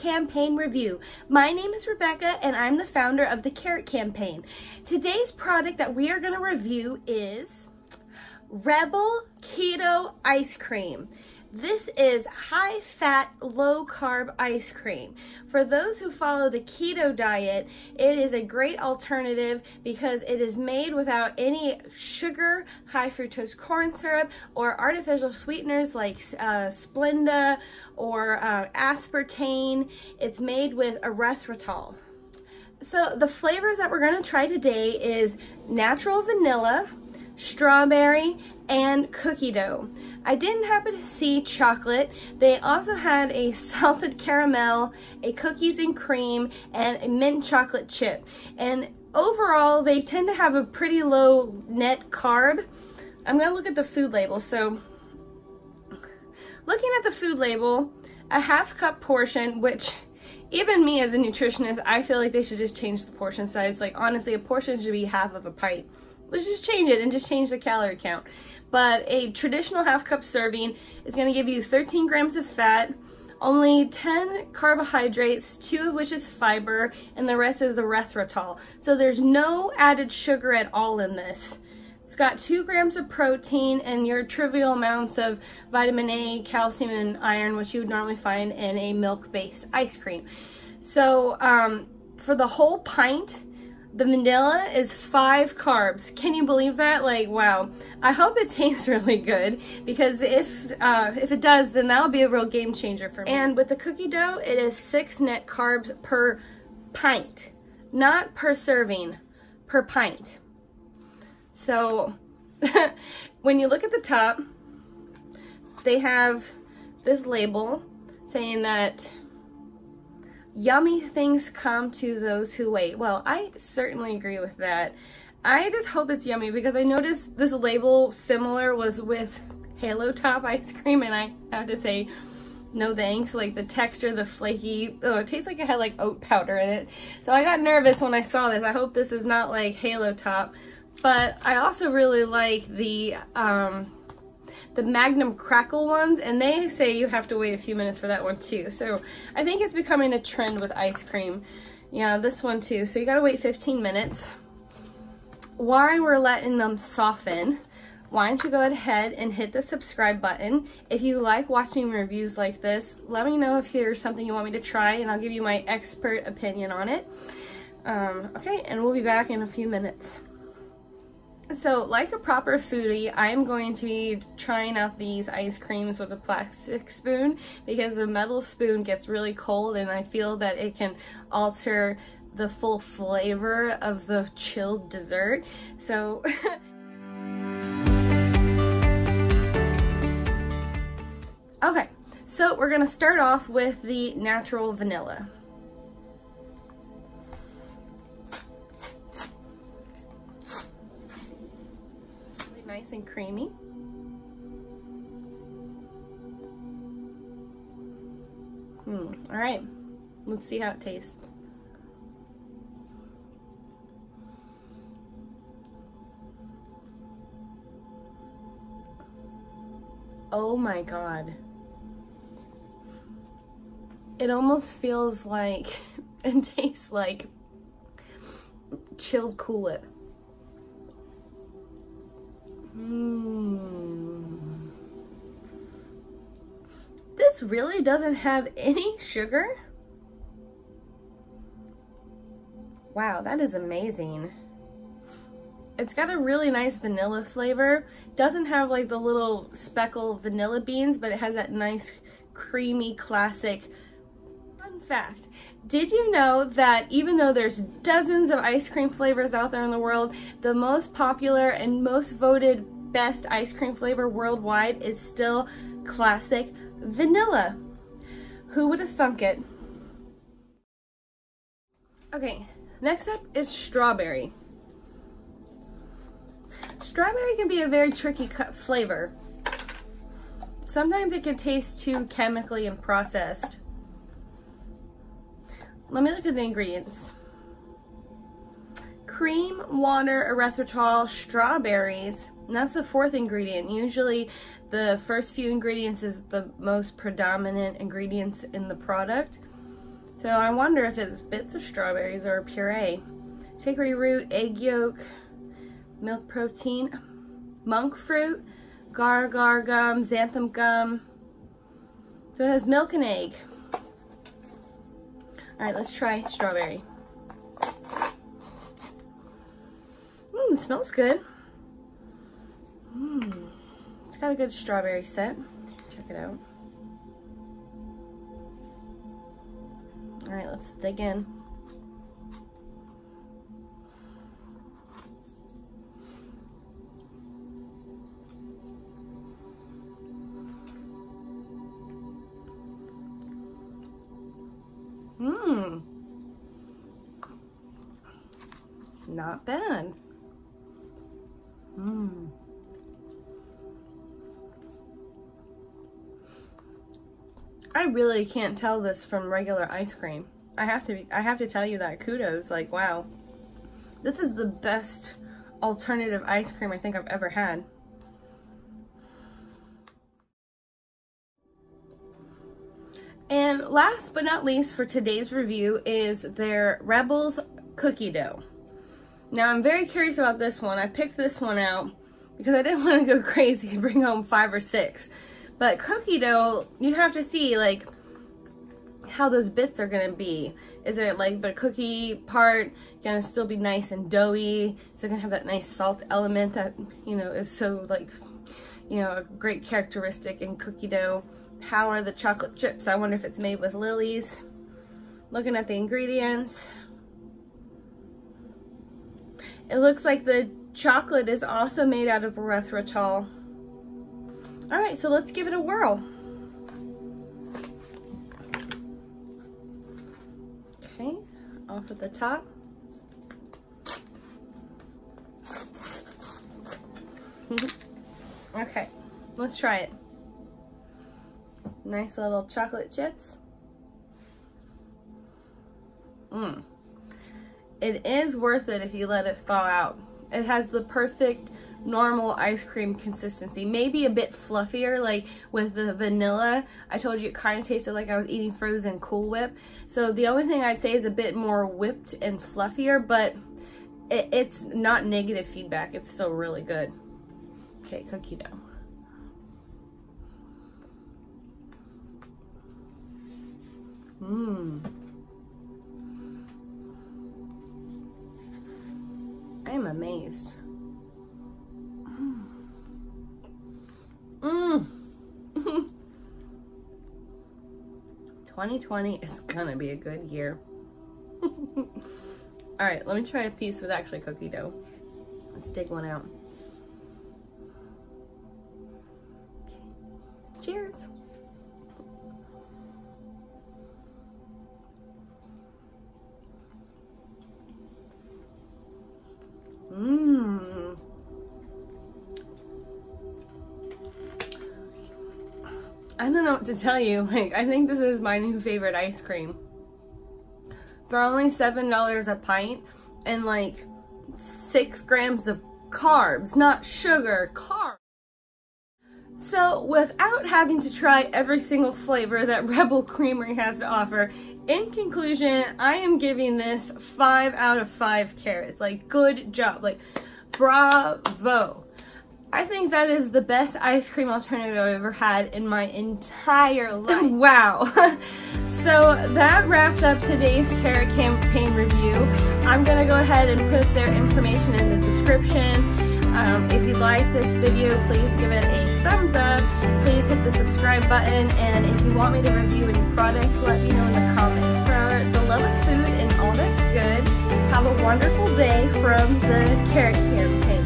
Campaign review. My name is Rebecca and I'm the founder of the Carrot Campaign. Today's product that we are going to review is Rebel Keto Ice Cream. This is high-fat, low-carb ice cream. For those who follow the keto diet, it is a great alternative because it is made without any sugar, high fructose corn syrup, or artificial sweeteners like Splenda or Aspartame. It's made with erythritol. So the flavors that we're going to try today is natural vanilla, strawberry, and cookie dough. I didn't happen to see chocolate. They also had a salted caramel, a cookies and cream, and a mint chocolate chip. And overall, they tend to have a pretty low net carb. I'm gonna look at the food label. So looking at the food label, a half cup portion, which even me as a nutritionist, I feel like they should just change the portion size. Like honestly, a portion should be half of a pint. Let's just change it and just change the calorie count. But a traditional half cup serving is going to give you 13 grams of fat, only 10 carbohydrates, 2 of which is fiber, and the rest is the erythritol. So there's no added sugar at all in this. It's got 2 grams of protein and your trivial amounts of vitamin A, calcium, and iron, which you would normally find in a milk-based ice cream. So for the whole pint, the vanilla is 5 carbs. Can you believe that? Like, wow. I hope it tastes really good, because if it does, then that'll be a real game changer for me. And with the cookie dough, it is 6 net carbs per pint. Not per serving, per pint. So, when you look at the top, they have this label saying that yummy things come to those who wait. Well, I certainly agree with that. I just hope it's yummy, because I noticed this label similar was with Halo Top ice cream, and I have to say, no thanks. Like the texture, the flaky, oh, it tastes like it had like oat powder in it. So I got nervous when I saw this. I hope this is not like Halo Top. But I also really like the Magnum crackle ones, and they say you have to wait a few minutes for that one too. So I think it's becoming a trend with ice cream. Yeah, this one too. So you gotta wait 15 minutes. While we're letting them soften, why don't you go ahead and hit the subscribe button. If you like watching reviews like this, let me know if there's something you want me to try, and I'll give you my expert opinion on it. Okay, and we'll be back in a few minutes. So, like a proper foodie, I'm going to be trying out these ice creams with a plastic spoon, because the metal spoon gets really cold and I feel that it can alter the full flavor of the chilled dessert. So, okay, so we're going to start off with the natural vanilla. Nice and creamy. All right, let's see how it tastes. Oh my God. It almost feels like and tastes like chilled Kool-Aid. This really doesn't have any sugar. Wow, that is amazing. It's got a really nice vanilla flavor. Doesn't have like the little speckled vanilla beans, but it has that nice creamy classic. Fun fact, did you know that even though there's dozens of ice cream flavors out there in the world, the most popular and most voted best ice cream flavor worldwide is still classic vanilla? Who would have thunk it? Okay, next up is strawberry. Strawberry can be a very tricky flavor. Sometimes it can taste too chemically and processed. Let me look at the ingredients. Cream, water, erythritol, strawberries, and that's the 4th ingredient. Usually the first few ingredients is the most predominant ingredients in the product. So I wonder if it's bits of strawberries or a puree. Chicory root, egg yolk, milk protein, monk fruit, gar gum, xanthan gum. So it has milk and egg. All right, let's try strawberry. It smells good. It's got a good strawberry scent. Check it out. All right, let's dig in. Not bad. I really can't tell this from regular ice cream. I have to tell you that. Kudos. Like, wow. This is the best alternative ice cream I think I've ever had. And last but not least for today's review is their Rebel's cookie dough. Now I'm very curious about this one. I picked this one out because I didn't want to go crazy and bring home 5 or 6. But cookie dough, you have to see like how those bits are going to be. Is it like the cookie part going to still be nice and doughy? Is it going to have that nice salt element that, you know, is so like, you know, a great characteristic in cookie dough? How are the chocolate chips? I wonder if it's made with lilies. Looking at the ingredients, it looks like the chocolate is also made out of erythritol. All right, so let's give it a whirl. Okay, off at the top. Okay, let's try it. Nice little chocolate chips. It is worth it if you let it thaw out. It has the perfect normal ice cream consistency. Maybe a bit fluffier, like with the vanilla. I told you it kind of tasted like I was eating frozen Cool Whip. So the only thing I'd say is a bit more whipped and fluffier, but it's not negative feedback. It's still really good. Okay, cookie dough. I am amazed. Mmm. 2020 is gonna be a good year. All right, let me try a piece with actually cookie dough. Let's dig one out. Cheers. I don't know what to tell you. Like, I think this is my new favorite ice cream. They're only $7 a pint and like 6 grams of carbs, not sugar, carbs. So without having to try every single flavor that Rebel Creamery has to offer, in conclusion, I am giving this 5 out of 5 carrots. Like, good job. Like, bravo. I think that is the best ice cream alternative I've ever had in my entire life. Wow. So that wraps up today's Carrot Campaign review. I'm going to go ahead and put their information in the description. If you like this video, please give it a thumbs up. Please hit the subscribe button. And if you want me to review any products, let me know in the comments. For the love of food and all that's good, have a wonderful day from the Carrot Campaign.